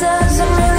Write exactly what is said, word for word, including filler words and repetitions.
doesn't matter.